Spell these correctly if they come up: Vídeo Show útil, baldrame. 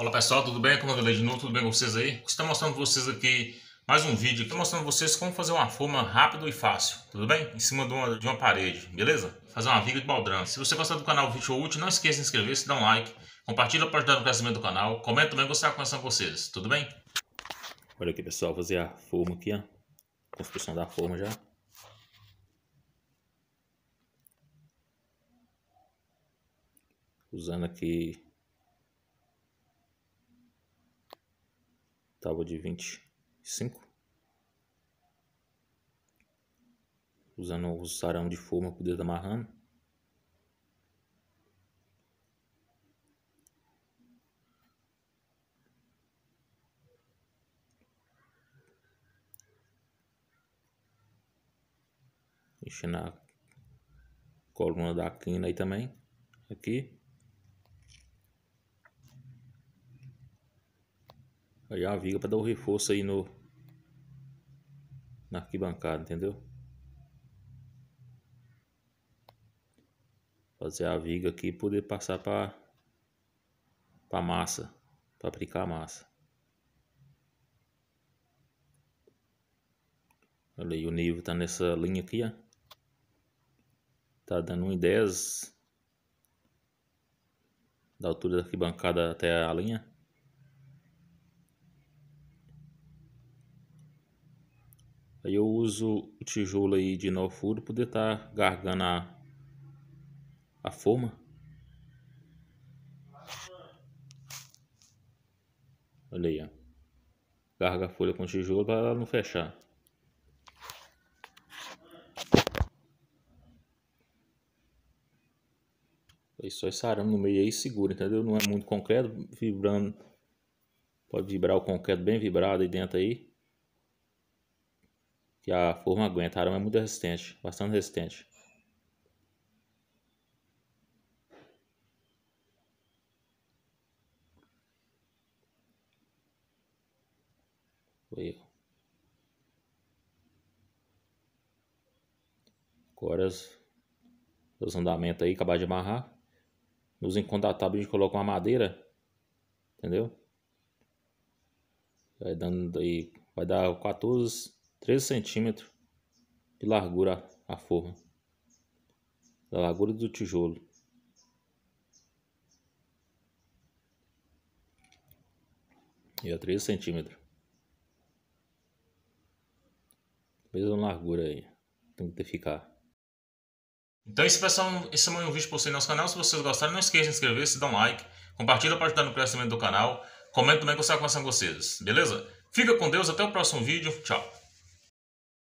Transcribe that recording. Olá pessoal, tudo bem? Como eu falei de novo, tudo bem com vocês aí? Estou mostrando para vocês aqui mais um vídeo, estou mostrando para vocês como fazer uma forma rápido e fácil, tudo bem? Em cima de uma parede, beleza? Fazer uma viga de baldrame. Se você gostar do canal Vídeo Show útil, não esqueça de se inscrever, se dá um like, compartilha para ajudar no crescimento do canal, comenta também, gostar de conversar com vocês, tudo bem? Olha aqui pessoal, fazer a forma aqui, ó. Construção da forma já. Usando aqui tábua de 25, usando o sarão de forma com o dedo amarrando, enchendo a coluna da quina aí também, aqui. Aí a viga para dar o reforço aí na arquibancada, entendeu? Fazer a viga aqui e poder passar para massa, para aplicar a massa. Olha aí, o nível tá nessa linha aqui, ó. Tá dando 1,10 da altura da arquibancada até a linha. Aí eu uso o tijolo aí de 9 furos para poder estar gargando a forma. Olha aí, ó. Garga a folha com o tijolo para ela não fechar. Aí só esse arame no meio aí segura, entendeu? Não é muito concreto, vibrando. Pode vibrar o concreto bem vibrado aí dentro aí. E a forma aguenta, a arame é muito resistente, bastante resistente. Aí, ó. Agora os andamentos aí, acabar de amarrar. Nos encontros da tábua a gente coloca uma madeira, entendeu? Vai dando aí, vai dar 13 centímetros de largura a forma, da largura do tijolo. E a 13 centímetros. Mesma largura aí, tem que ficar. Então esse pessoal, esse é mais um vídeo para vocês no nosso canal. Se vocês gostaram, não esqueça de se inscrever, se dá um like, compartilha para ajudar no crescimento do canal, comenta também, gostar de conversar com vocês, beleza? Fica com Deus, até o próximo vídeo, tchau!